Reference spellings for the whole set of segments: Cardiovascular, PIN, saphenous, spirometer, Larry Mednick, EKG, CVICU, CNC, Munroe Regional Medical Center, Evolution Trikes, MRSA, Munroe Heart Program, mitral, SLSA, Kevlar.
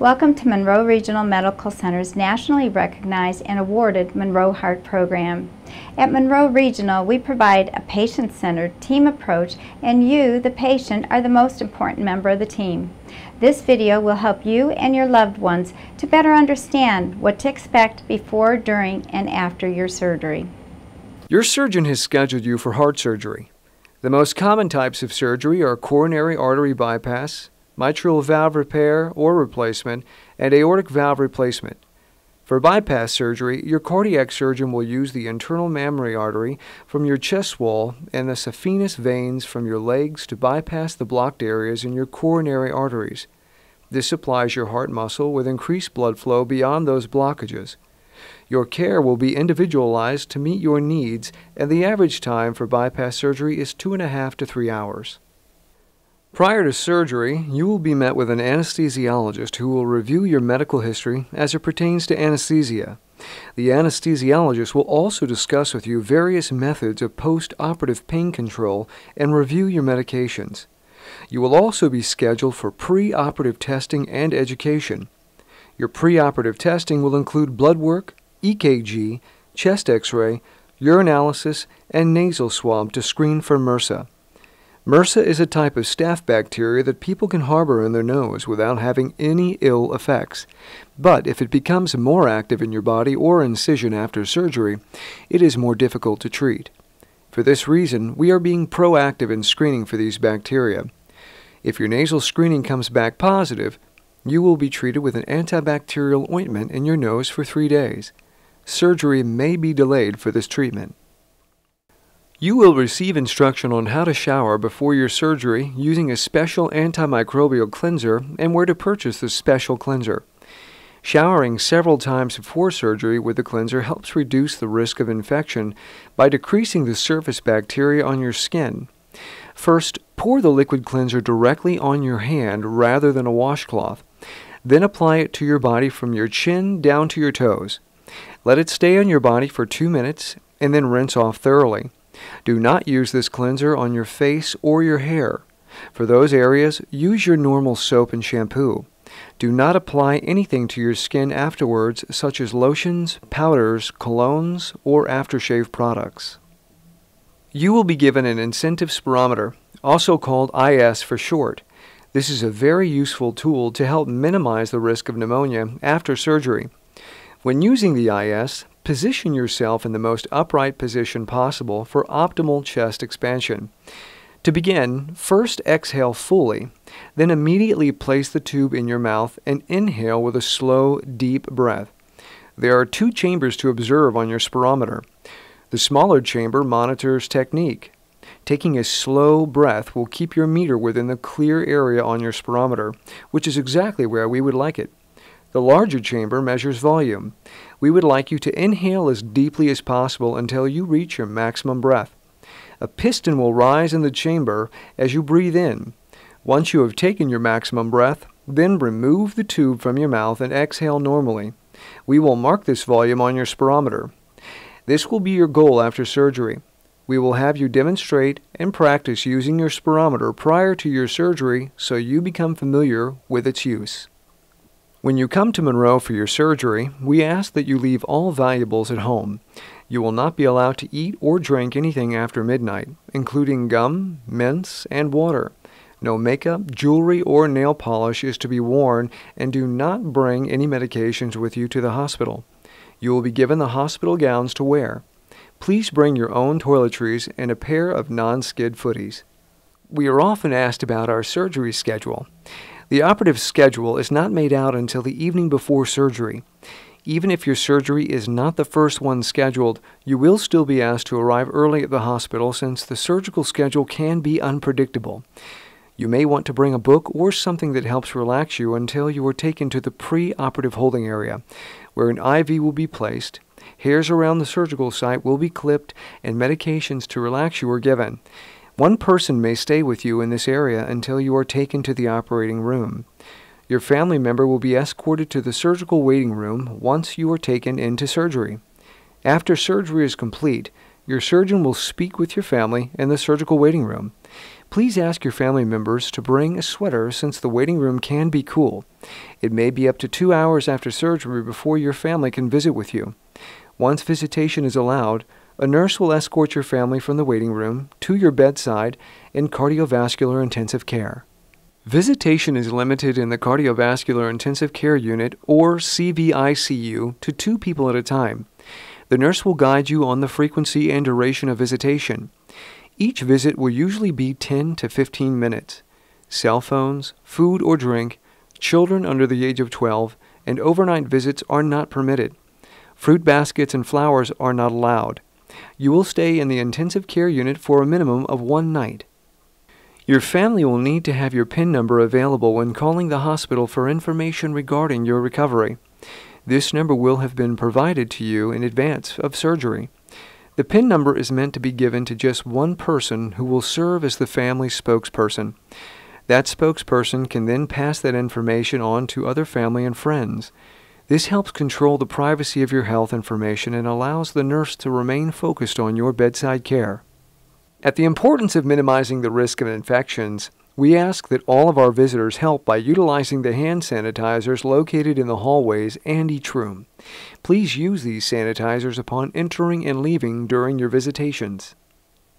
Welcome to Munroe Regional Medical Center's nationally recognized and awarded Munroe Heart Program. At Munroe Regional, we provide a patient-centered team approach, and you, the patient, are the most important member of the team. This video will help you and your loved ones to better understand what to expect before, during, and after your surgery. Your surgeon has scheduled you for heart surgery. The most common types of surgery are coronary artery bypass, mitral valve repair or replacement, and aortic valve replacement. For bypass surgery, your cardiac surgeon will use the internal mammary artery from your chest wall and the saphenous veins from your legs to bypass the blocked areas in your coronary arteries. This supplies your heart muscle with increased blood flow beyond those blockages. Your care will be individualized to meet your needs, and the average time for bypass surgery is 2.5 to 3 hours. Prior to surgery, you will be met with an anesthesiologist who will review your medical history as it pertains to anesthesia. The anesthesiologist will also discuss with you various methods of post-operative pain control and review your medications. You will also be scheduled for pre-operative testing and education. Your pre-operative testing will include blood work, EKG, chest X-ray, urinalysis, and nasal swab to screen for MRSA. MRSA is a type of staph bacteria that people can harbor in their nose without having any ill effects. But if it becomes more active in your body or incision after surgery, it is more difficult to treat. For this reason, we are being proactive in screening for these bacteria. If your nasal screening comes back positive, you will be treated with an antibacterial ointment in your nose for 3 days. Surgery may be delayed for this treatment. You will receive instruction on how to shower before your surgery using a special antimicrobial cleanser and where to purchase this special cleanser. Showering several times before surgery with the cleanser helps reduce the risk of infection by decreasing the surface bacteria on your skin. First, pour the liquid cleanser directly on your hand rather than a washcloth. Then apply it to your body from your chin down to your toes. Let it stay on your body for 2 minutes and then rinse off thoroughly. Do not use this cleanser on your face or your hair. For those areas, use your normal soap and shampoo. Do not apply anything to your skin afterwards, such as lotions, powders, colognes, or aftershave products. You will be given an incentive spirometer, also called IS for short. This is a very useful tool to help minimize the risk of pneumonia after surgery. When using the IS, position yourself in the most upright position possible for optimal chest expansion. To begin, first exhale fully, then immediately place the tube in your mouth and inhale with a slow, deep breath. There are 2 chambers to observe on your spirometer. The smaller chamber monitors technique. Taking a slow breath will keep your meter within the clear area on your spirometer, which is exactly where we would like it. The larger chamber measures volume. We would like you to inhale as deeply as possible until you reach your maximum breath. A piston will rise in the chamber as you breathe in. Once you have taken your maximum breath, then remove the tube from your mouth and exhale normally. We will mark this volume on your spirometer. This will be your goal after surgery. We will have you demonstrate and practice using your spirometer prior to your surgery so you become familiar with its use. When you come to Munroe for your surgery, we ask that you leave all valuables at home. You will not be allowed to eat or drink anything after midnight, including gum, mints, and water. No makeup, jewelry, or nail polish is to be worn, and do not bring any medications with you to the hospital. You will be given the hospital gowns to wear. Please bring your own toiletries and a pair of non-skid footies. We are often asked about our surgery schedule. The operative schedule is not made out until the evening before surgery. Even if your surgery is not the first one scheduled, you will still be asked to arrive early at the hospital since the surgical schedule can be unpredictable. You may want to bring a book or something that helps relax you until you are taken to the pre-operative holding area, where an IV will be placed, hairs around the surgical site will be clipped, and medications to relax you are given. One person may stay with you in this area until you are taken to the operating room. Your family member will be escorted to the surgical waiting room once you are taken into surgery. After surgery is complete, your surgeon will speak with your family in the surgical waiting room. Please ask your family members to bring a sweater since the waiting room can be cool. It may be up to 2 hours after surgery before your family can visit with you. Once visitation is allowed, a nurse will escort your family from the waiting room to your bedside in cardiovascular intensive care. Visitation is limited in the Cardiovascular Intensive Care Unit, or CVICU, to 2 people at a time. The nurse will guide you on the frequency and duration of visitation. Each visit will usually be 10 to 15 minutes. Cell phones, food or drink, children under the age of 12, and overnight visits are not permitted. Fruit baskets and flowers are not allowed. You will stay in the intensive care unit for a minimum of 1 night. Your family will need to have your PIN number available when calling the hospital for information regarding your recovery. This number will have been provided to you in advance of surgery. The PIN number is meant to be given to just one person who will serve as the family spokesperson. That spokesperson can then pass that information on to other family and friends. This helps control the privacy of your health information and allows the nurse to remain focused on your bedside care. At the importance of minimizing the risk of infections, we ask that all of our visitors help by utilizing the hand sanitizers located in the hallways and each room. Please use these sanitizers upon entering and leaving during your visitations.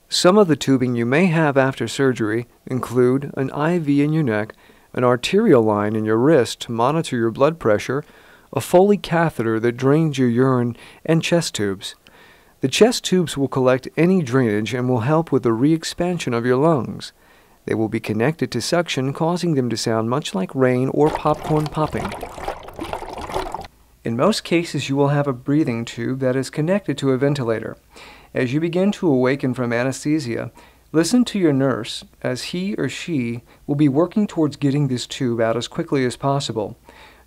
Some of the tubing you may have after surgery include an IV in your neck, an arterial line in your wrist to monitor your blood pressure, a Foley catheter that drains your urine, and chest tubes. The chest tubes will collect any drainage and will help with the re-expansion of your lungs. They will be connected to suction, causing them to sound much like rain or popcorn popping. In most cases, you will have a breathing tube that is connected to a ventilator. As you begin to awaken from anesthesia, listen to your nurse as he or she will be working towards getting this tube out as quickly as possible.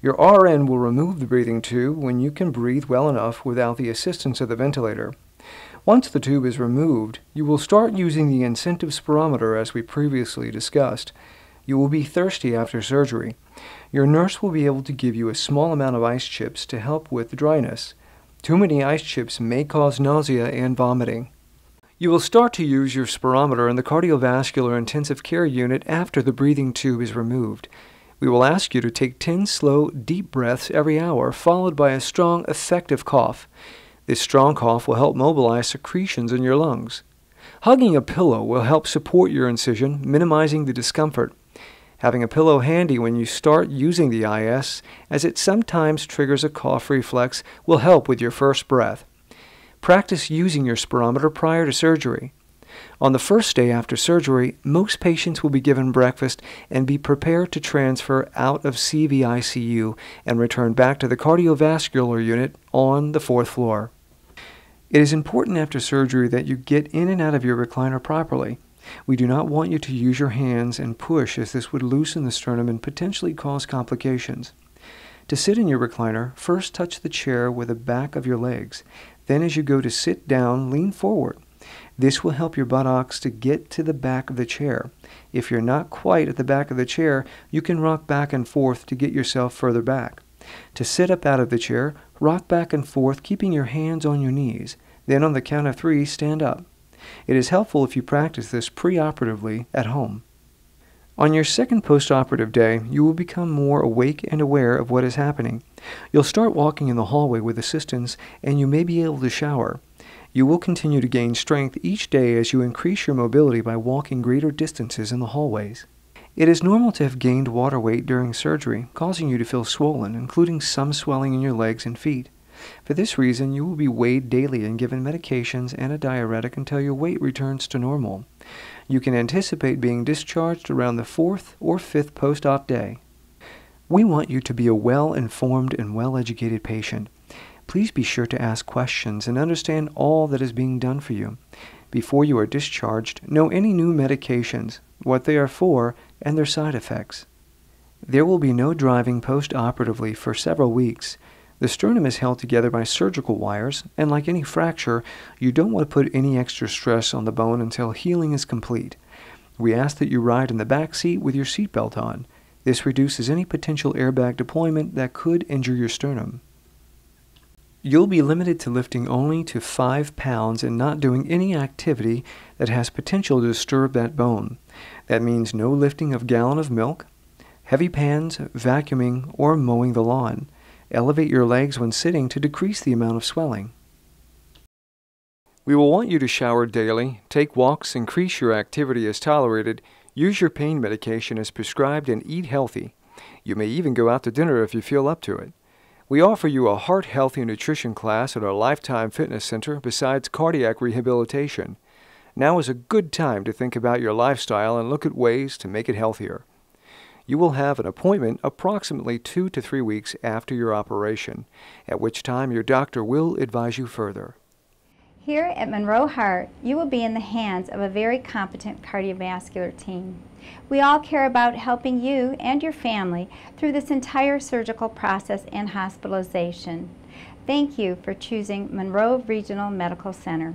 Your RN will remove the breathing tube when you can breathe well enough without the assistance of the ventilator. Once the tube is removed, you will start using the incentive spirometer as we previously discussed. You will be thirsty after surgery. Your nurse will be able to give you a small amount of ice chips to help with the dryness. Too many ice chips may cause nausea and vomiting. You will start to use your spirometer in the cardiovascular intensive care unit after the breathing tube is removed. We will ask you to take 10 slow, deep breaths every hour, followed by a strong, effective cough. This strong cough will help mobilize secretions in your lungs. Hugging a pillow will help support your incision, minimizing the discomfort. Having a pillow handy when you start using the IS, as it sometimes triggers a cough reflex, will help with your first breath. Practice using your spirometer prior to surgery. On the first day after surgery, most patients will be given breakfast and be prepared to transfer out of CVICU and return back to the cardiovascular unit on the 4th floor. It is important after surgery that you get in and out of your recliner properly. We do not want you to use your hands and push, as this would loosen the sternum and potentially cause complications. To sit in your recliner, first touch the chair with the back of your legs. Then as you go to sit down, lean forward. This will help your buttocks to get to the back of the chair. If you're not quite at the back of the chair, you can rock back and forth to get yourself further back. To sit up out of the chair, rock back and forth, keeping your hands on your knees. Then on the count of 3, stand up. It is helpful if you practice this preoperatively at home. On your second postoperative day, you will become more awake and aware of what is happening. You'll start walking in the hallway with assistance, and you may be able to shower. You will continue to gain strength each day as you increase your mobility by walking greater distances in the hallways. It is normal to have gained water weight during surgery, causing you to feel swollen, including some swelling in your legs and feet. For this reason, you will be weighed daily and given medications and a diuretic until your weight returns to normal. You can anticipate being discharged around the 4th or 5th post-op day. We want you to be a well-informed and well-educated patient. Please be sure to ask questions and understand all that is being done for you. Before you are discharged, know any new medications, what they are for, and their side effects. There will be no driving post-operatively for several weeks. The sternum is held together by surgical wires, and like any fracture, you don't want to put any extra stress on the bone until healing is complete. We ask that you ride in the back seat with your seatbelt on. This reduces any potential airbag deployment that could injure your sternum. You'll be limited to lifting only to 5 pounds and not doing any activity that has potential to disturb that bone. That means no lifting of gallon of milk, heavy pans, vacuuming, or mowing the lawn. Elevate your legs when sitting to decrease the amount of swelling. We will want you to shower daily, take walks, increase your activity as tolerated, use your pain medication as prescribed, and eat healthy. You may even go out to dinner if you feel up to it. We offer you a heart-healthy nutrition class at our Lifetime Fitness Center besides cardiac rehabilitation. Now is a good time to think about your lifestyle and look at ways to make it healthier. You will have an appointment approximately 2 to 3 weeks after your operation, at which time your doctor will advise you further. Here at Munroe Heart, you will be in the hands of a very competent cardiovascular team. We all care about helping you and your family through this entire surgical process and hospitalization. Thank you for choosing Munroe Regional Medical Center.